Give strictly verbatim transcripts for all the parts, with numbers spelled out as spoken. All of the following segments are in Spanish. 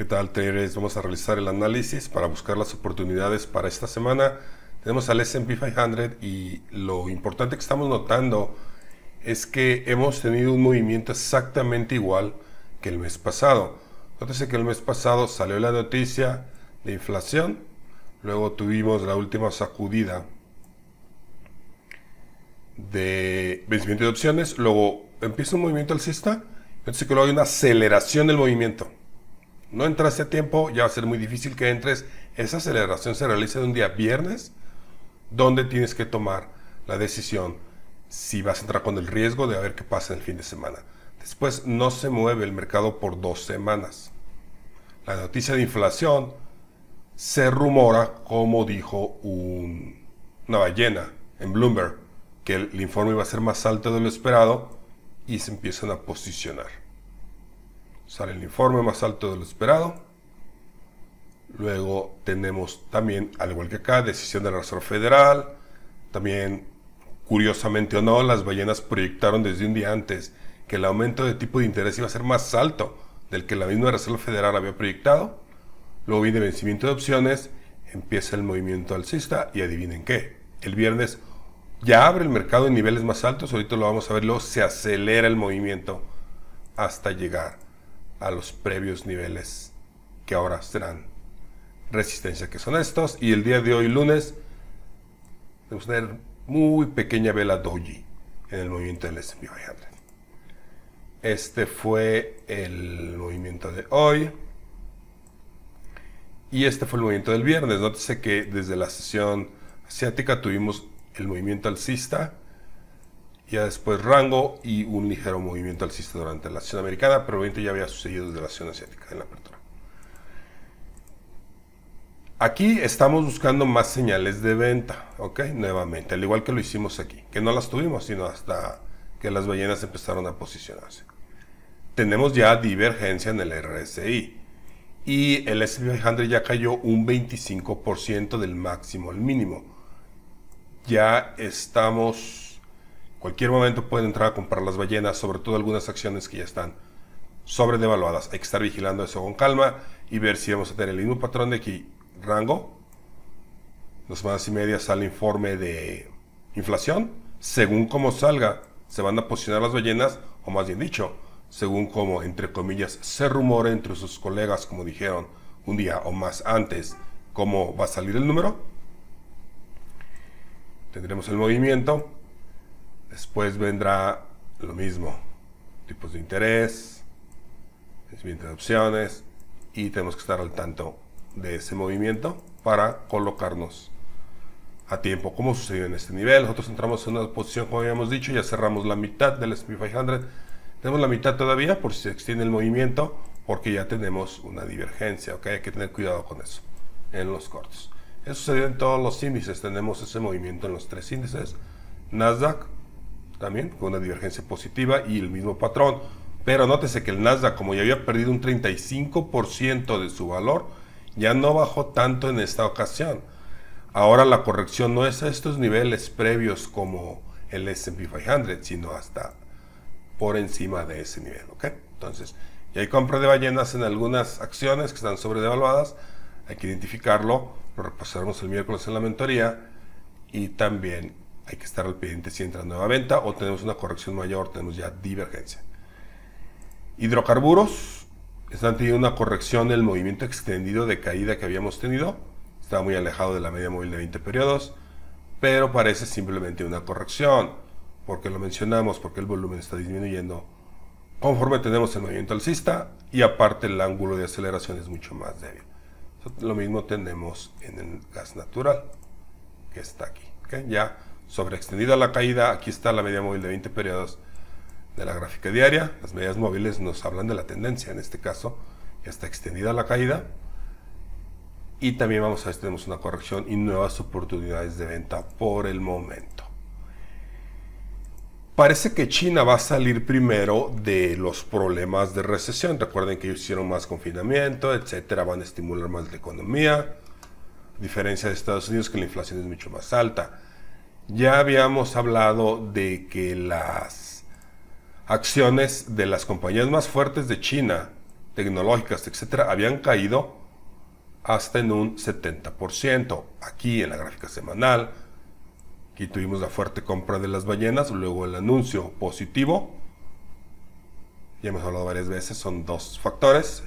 ¿Qué tal, traders? Vamos a realizar el análisis para buscar las oportunidades para esta semana. Tenemos al S and P quinientos y lo importante que estamos notando es que hemos tenido un movimiento exactamente igual que el mes pasado. Nótese que el mes pasado salió la noticia de inflación, luego tuvimos la última sacudida de vencimiento de opciones, luego empieza un movimiento alcista, entonces que luego hay una aceleración del movimiento. No entraste a tiempo, ya va a ser muy difícil que entres. Esa aceleración se realiza de un día viernes, donde tienes que tomar la decisión si vas a entrar con el riesgo de a ver qué pasa en el fin de semana. Después no se mueve el mercado por dos semanas. La noticia de inflación se rumora, como dijo un, una ballena en Bloomberg, que el, el informe iba a ser más alto de lo esperado y se empiezan a posicionar. Sale el informe más alto de lo esperado. Luego tenemos también, al igual que acá, decisión de la Reserva Federal. También, curiosamente o no, las ballenas proyectaron desde un día antes que el aumento de tipo de interés iba a ser más alto del que la misma Reserva Federal había proyectado. Luego viene vencimiento de opciones, empieza el movimiento alcista y adivinen qué. El viernes ya abre el mercado en niveles más altos, ahorita lo vamos a ver, luego se acelera el movimiento hasta llegar a los previos niveles que ahora serán resistencia, que son estos. Y el día de hoy, lunes, vamos a tener muy pequeña vela doji en el movimiento del S and P quinientos. Este fue el movimiento de hoy y este fue el movimiento del viernes. Nótese que desde la sesión asiática tuvimos el movimiento alcista, ya después rango y un ligero movimiento alcista durante la sesión americana, pero obviamente ya había sucedido desde la sesión asiática en la apertura. Aquí estamos buscando más señales de venta, ¿ok? Nuevamente, al igual que lo hicimos aquí, que no las tuvimos, sino hasta que las ballenas empezaron a posicionarse. Tenemos ya divergencia en el R S I y el S and P quinientos ya cayó un veinticinco por ciento del máximo al mínimo. Ya estamos... Cualquier momento pueden entrar a comprar las ballenas, sobre todo algunas acciones que ya están sobredevaluadas. Hay que estar vigilando eso con calma y ver si vamos a tener el mismo patrón de aquí. Rango, dos semanas y media sale informe de inflación. Según cómo salga, se van a posicionar las ballenas, o más bien dicho, según cómo, entre comillas, se rumore entre sus colegas, como dijeron un día o más antes, cómo va a salir el número. Tendremos el movimiento. Después vendrá lo mismo, tipos de interés, vencimiento de opciones, y tenemos que estar al tanto de ese movimiento para colocarnos a tiempo, como sucedió en este nivel. Nosotros entramos en una posición, como habíamos dicho, ya cerramos la mitad del S and P quinientos, tenemos la mitad todavía por si se extiende el movimiento, porque ya tenemos una divergencia, ¿okay? Hay que tener cuidado con eso en los cortos. Eso sucedió en todos los índices, tenemos ese movimiento en los tres índices, NASDAQ, también con una divergencia positiva y el mismo patrón, pero nótese que el NASDAQ, como ya había perdido un treinta y cinco por ciento de su valor, ya no bajó tanto en esta ocasión. Ahora la corrección no es a estos niveles previos como el S and P quinientos, sino hasta por encima de ese nivel, ¿ok? Entonces, ya hay compra de ballenas en algunas acciones que están sobredevaluadas, hay que identificarlo, lo repasaremos el miércoles en la mentoría, y también hay que estar al pendiente si entra nueva venta o tenemos una corrección mayor, tenemos ya divergencia. Hidrocarburos están teniendo una corrección del movimiento extendido de caída que habíamos tenido. Está muy alejado de la media móvil de veinte periodos, pero parece simplemente una corrección. Porque lo mencionamos, porque el volumen está disminuyendo conforme tenemos el movimiento alcista y aparte el ángulo de aceleración es mucho más débil. Lo mismo tenemos en el gas natural, que está aquí, ¿okay? Ya sobreextendida la caída, aquí está la media móvil de veinte periodos de la gráfica diaria. Las medias móviles nos hablan de la tendencia, en este caso ya está extendida la caída. Y también vamos a ver si tenemos una corrección y nuevas oportunidades de venta por el momento. Parece que China va a salir primero de los problemas de recesión. Recuerden que ellos hicieron más confinamiento, etcétera, van a estimular más la economía. A diferencia de Estados Unidos, que la inflación es mucho más alta. Ya habíamos hablado de que las acciones de las compañías más fuertes de China tecnológicas, etcétera, habían caído hasta en un setenta por ciento. Aquí en la gráfica semanal, aquí tuvimos la fuerte compra de las ballenas, luego el anuncio positivo. Ya hemos hablado varias veces, son dos factores.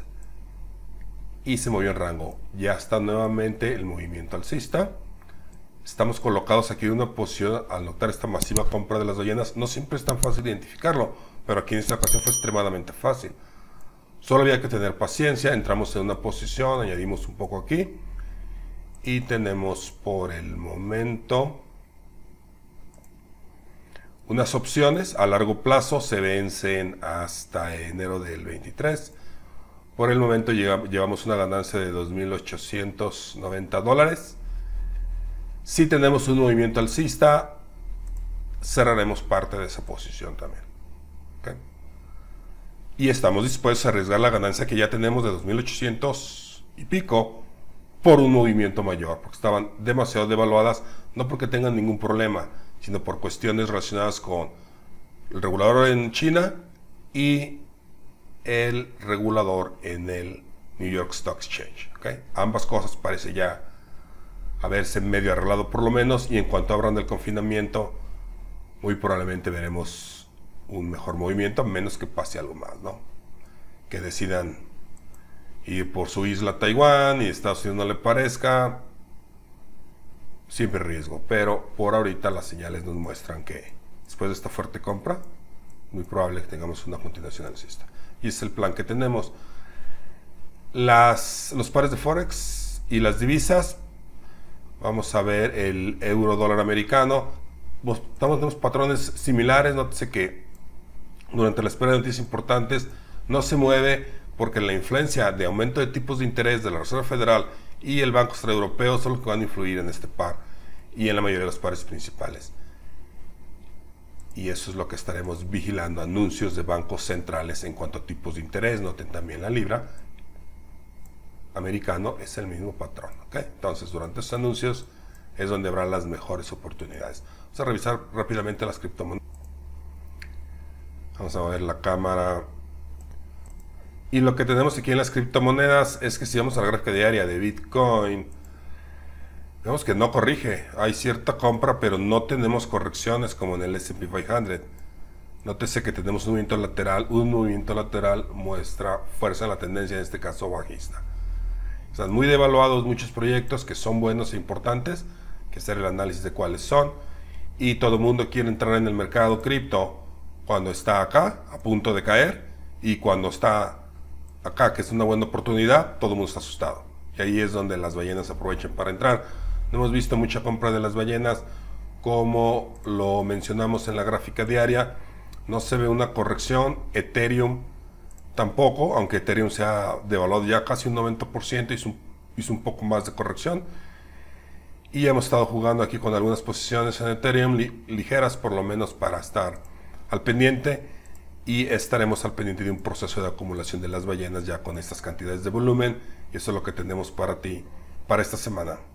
Y se movió el rango. Ya está nuevamente el movimiento alcista. Estamos colocados aquí en una posición, al notar esta masiva compra de las ballenas. No siempre es tan fácil identificarlo, pero aquí en esta ocasión fue extremadamente fácil. Solo había que tener paciencia. Entramos en una posición, añadimos un poco aquí. Y tenemos por el momento unas opciones. A largo plazo se vencen hasta enero del veintitrés. Por el momento llevamos una ganancia de dos mil ochocientos noventa dólares. Si tenemos un movimiento alcista, cerraremos parte de esa posición también. ¿Okay? Y estamos dispuestos a arriesgar la ganancia que ya tenemos de dos mil ochocientos y pico por un movimiento mayor, porque estaban demasiado devaluadas, no porque tengan ningún problema, sino por cuestiones relacionadas con el regulador en China y el regulador en el New York Stock Exchange. ¿Okay? Ambas cosas parece ya haberse medio arreglado por lo menos, y en cuanto abran el confinamiento muy probablemente veremos un mejor movimiento, a menos que pase algo más, ¿no? Que decidan ir por su isla Taiwán y Estados Unidos no le parezca. Siempre riesgo, pero por ahorita las señales nos muestran que después de esta fuerte compra muy probable que tengamos una continuación alcista. Y es el plan que tenemos. Las, los pares de Forex y las divisas. Vamos a ver el euro dólar americano. Estamos en unos patrones similares. Nótese que durante la espera de noticias importantes no se mueve porque la influencia de aumento de tipos de interés de la Reserva Federal y el Banco Central Europeo son los que van a influir en este par y en la mayoría de los pares principales. Y eso es lo que estaremos vigilando, anuncios de bancos centrales en cuanto a tipos de interés. Noten también la libra americano es el mismo patrón, ¿okay? Entonces durante estos anuncios es donde habrá las mejores oportunidades. Vamos a revisar rápidamente las criptomonedas. Vamos a ver la cámara. Y lo que tenemos aquí en las criptomonedas es que si vamos a la gráfica diaria de Bitcoin, vemos que no corrige, hay cierta compra, pero no tenemos correcciones como en el S and P quinientos. Nótese que tenemos un movimiento lateral, un movimiento lateral muestra fuerza en la tendencia, en este caso bajista. Están muy devaluados muchos proyectos que son buenos e importantes, que hacer el análisis de cuáles son, y todo el mundo quiere entrar en el mercado cripto cuando está acá, a punto de caer, y cuando está acá, que es una buena oportunidad, todo el mundo está asustado. Y ahí es donde las ballenas aprovechan para entrar. Hemos visto mucha compra de las ballenas, como lo mencionamos en la gráfica diaria. No se ve una corrección. Ethereum tampoco, aunque Ethereum se ha devaluado ya casi un noventa por ciento, hizo un, hizo un poco más de corrección. Y hemos estado jugando aquí con algunas posiciones en Ethereum, li, ligeras por lo menos, para estar al pendiente. Y estaremos al pendiente de un proceso de acumulación de las ballenas ya con estas cantidades de volumen. Y eso es lo que tenemos para ti para esta semana.